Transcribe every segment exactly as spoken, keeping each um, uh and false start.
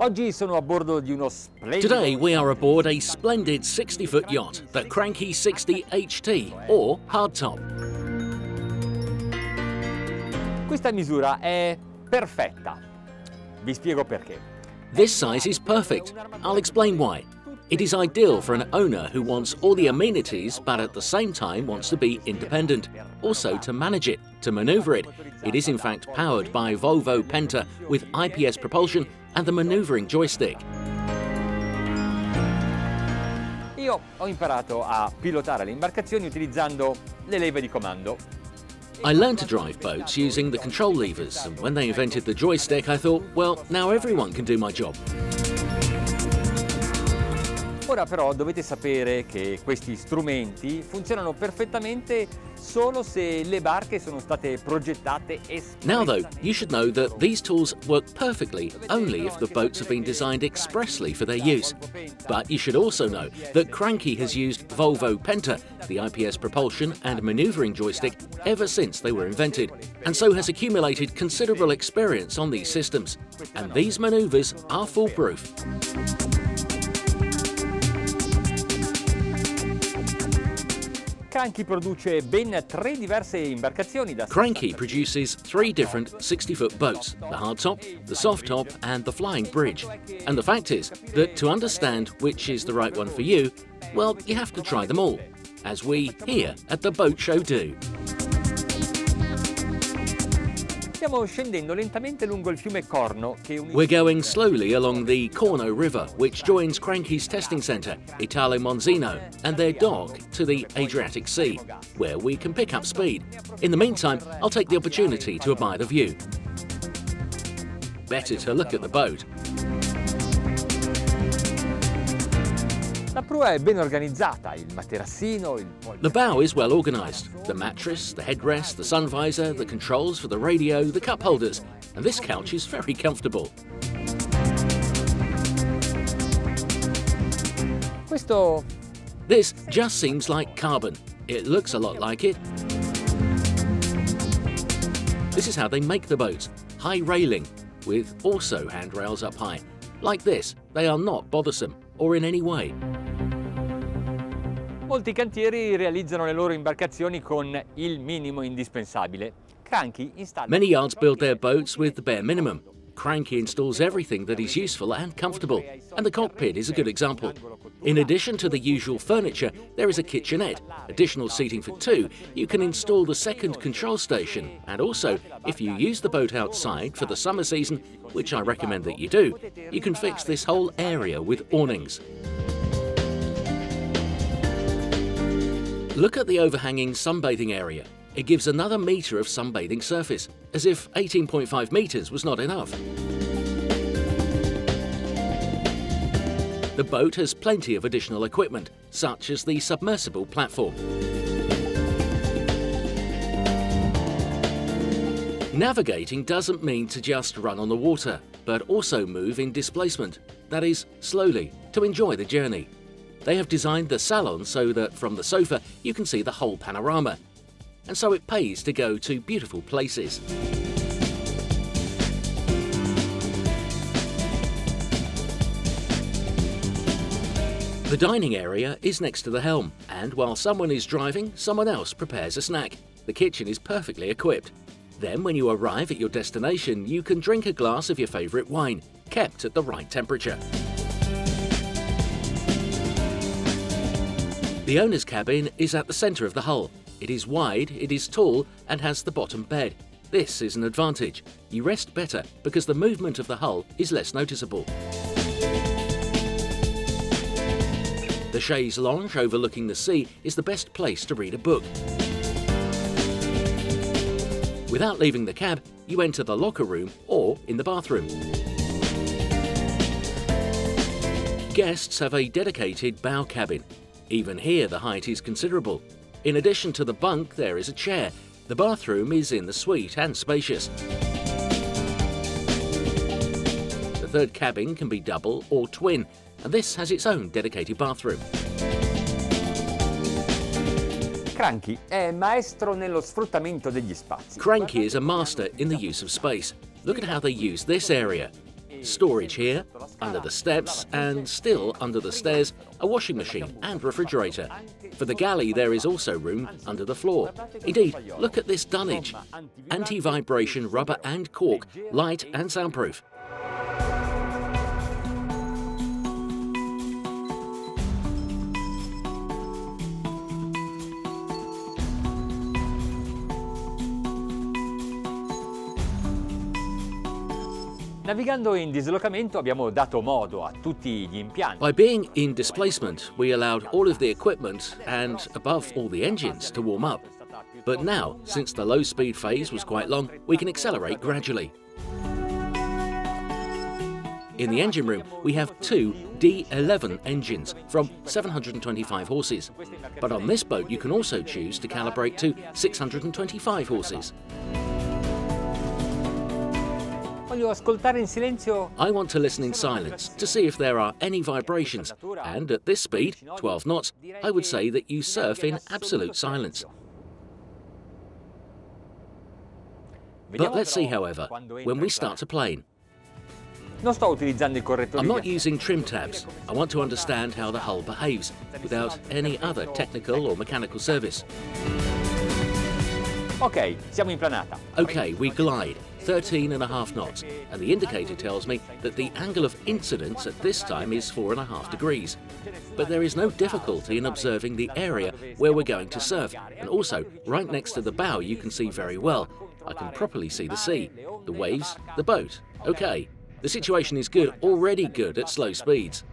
Today we are aboard a splendid sixty-foot yacht, the Cranchi sixty H T, or hardtop. Questa misura è perfetta. Vi spiego perché. This size is perfect. I'll explain why. It is ideal for an owner who wants all the amenities but at the same time wants to be independent, also to manage it, to maneuver it. It is in fact powered by Volvo Penta with I P S propulsion and the maneuvering joystick. Io ho imparato a pilotare le imbarcazioni utilizzando le leve di comando. I learned to drive boats using the control levers, and when they invented the joystick I thought, well, now everyone can do my job. Ora però dovete sapere che questi strumenti funzionano perfettamente solo se le barche sono state progettate espressamente. Now though, you should know that these tools work perfectly only if the boats have been designed expressly for their use. But you should also know that Cranchi has used Volvo Penta, the I P S propulsion and maneuvering joystick, ever since they were invented, and so has accumulated considerable experience on these systems. And these maneuvers are foolproof. Cranchi produces three different sixty-foot boats, the hardtop, the soft top and the flying bridge. And the fact is that to understand which is the right one for you, well, you have to try them all, as we here at the boat show do. We're going slowly along the Corno River, which joins Cranchi's testing centre, Italo Monzino, and their dock to the Adriatic Sea, where we can pick up speed. In the meantime, I'll take the opportunity to admire the view. Better to look at the boat. The bow is well organised. The mattress, the headrest, the sun visor, the controls for the radio, the cup holders, and this couch is very comfortable. This just seems like carbon. It looks a lot like it. This is how they make the boats, high railing, with also handrails up high. Like this, they are not bothersome or in any way. Molti cantieri realizzano le loro imbarcazioni con il minimo indispensabile. Cranchi installa. Many yards build their boats with the bare minimum. Cranchi installs everything that is useful and comfortable, and the cockpit is a good example. In addition to the usual furniture, there is a kitchenette, additional seating for two. You can install the second control station, and also, if you use the boat outside for the summer season, which I recommend that you do, you can fix this whole area with awnings. Look at the overhanging sunbathing area. It gives another metre of sunbathing surface, as if eighteen point five metres was not enough. The boat has plenty of additional equipment, such as the submersible platform. Navigating doesn't mean to just run on the water, but also move in displacement, that is, slowly, to enjoy the journey. They have designed the salon so that from the sofa you can see the whole panorama. And so it pays to go to beautiful places. The dining area is next to the helm, and while someone is driving, someone else prepares a snack. The kitchen is perfectly equipped. Then when you arrive at your destination, you can drink a glass of your favourite wine, kept at the right temperature. The owner's cabin is at the centre of the hull. It is wide, it is tall, and has the bottom bed. This is an advantage. You rest better because the movement of the hull is less noticeable. The chaise lounge overlooking the sea is the best place to read a book. Without leaving the cab, you enter the locker room or in the bathroom. Guests have a dedicated bow cabin. Even here, the height is considerable. In addition to the bunk, there is a chair. The bathroom is in the suite and spacious. The third cabin can be double or twin, and this has its own dedicated bathroom. Cranchi è maestro nello sfruttamento degli spazi. Cranchi is a master in the use of space. Look at how they use this area. Storage here, under the steps, and still under the stairs, a washing machine and refrigerator. For the galley, there is also room under the floor. Indeed, look at this dunnage. Anti-vibration rubber and cork, light and soundproof. By being in displacement, we allowed all of the equipment and, above all, the engines to warm up. But now, since the low-speed phase was quite long, we can accelerate gradually. In the engine room, we have two D eleven engines from seven hundred twenty-five horses. But on this boat, you can also choose to calibrate to six hundred twenty-five horses. I want to listen in silence to see if there are any vibrations, and at this speed, twelve knots, I would say that you surf in absolute silence. But let's see, however, when we start to plane. I'm not using trim tabs. I want to understand how the hull behaves without any other technical or mechanical service. Okay, we glide. thirteen and a half knots, and the indicator tells me that the angle of incidence at this time is four and a half degrees. But there is no difficulty in observing the area where we're going to surf, and also right next to the bow you can see very well. I can properly see the sea, the waves, the boat. Okay, the situation is good, already good at slow speeds.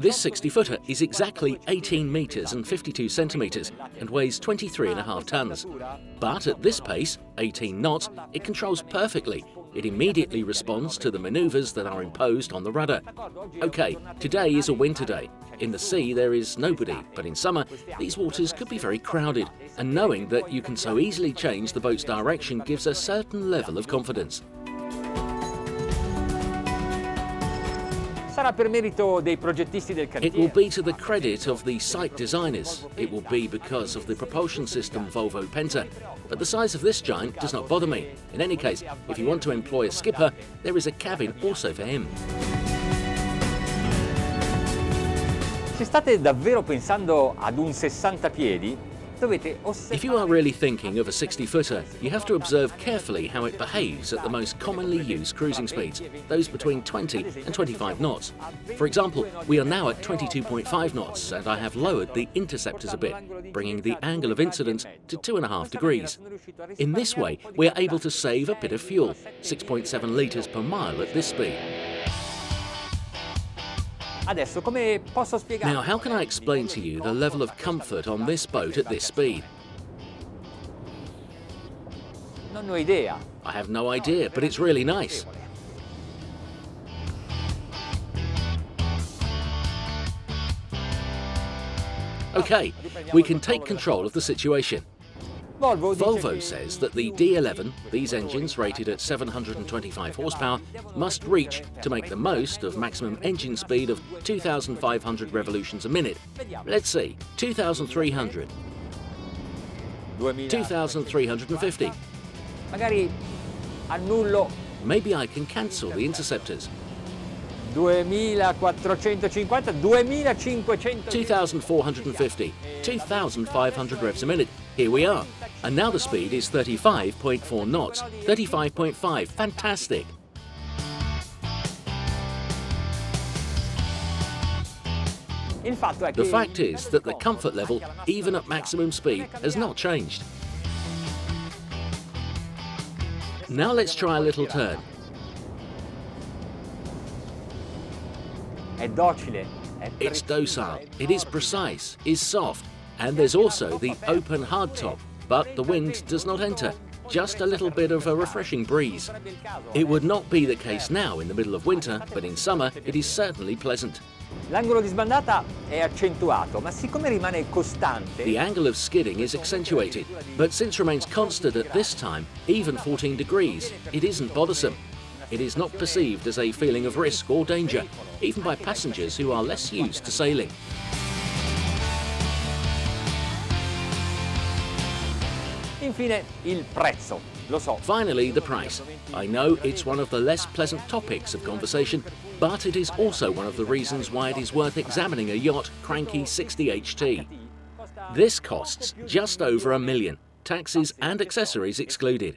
This sixty footer is exactly eighteen meters and fifty-two centimeters and weighs twenty-three and a half tons. But at this pace, eighteen knots, it controls perfectly. It immediately responds to the maneuvers that are imposed on the rudder. Okay, today is a winter day. In the sea, there is nobody, but in summer, these waters could be very crowded. And knowing that you can so easily change the boat's direction gives a certain level of confidence. It will be to the credit of the site designers. It will be because of the propulsion system Volvo Penta. But the size of this giant does not bother me. In any case, if you want to employ a skipper, there is a cabin also for him. If you are really thinking of a sixty footer, you have to observe carefully how it behaves at the most commonly used cruising speeds, those between twenty and twenty-five knots. For example, we are now at twenty-two point five knots, and I have lowered the interceptors a bit, bringing the angle of incidence to two and a half degrees. In this way, we are able to save a bit of fuel, six point seven litres per mile at this speed. Now, how can I explain to you the level of comfort on this boat at this speed? I have no idea, but it's really nice. Okay, we can take control of the situation. Volvo says that the D eleven, these engines rated at seven hundred twenty-five horsepower, must reach to make the most of maximum engine speed of two thousand five hundred revolutions a minute. Let's see, two thousand three hundred, two thousand three hundred fifty. Maybe I can cancel the interceptors. two thousand four hundred fifty, two thousand five hundred revs a minute. Here we are. And now the speed is thirty-five point four knots, thirty-five point five, fantastic. The fact is that the comfort level, even at maximum speed, has not changed. Now let's try a little turn. It's docile, it is precise, is soft, and there's also the open hardtop, but the wind does not enter, just a little bit of a refreshing breeze. It would not be the case now in the middle of winter, but in summer it is certainly pleasant. The angle of skidding is accentuated, but since remains constant at this time, even fourteen degrees, it isn't bothersome. It is not perceived as a feeling of risk or danger, even by passengers who are less used to sailing. Infine, il prezzo. Finally, the price. I know it's one of the less pleasant topics of conversation, but it is also one of the reasons why it is worth examining a yacht Cranchi sixty H T. This costs just over a million, taxes and accessories excluded.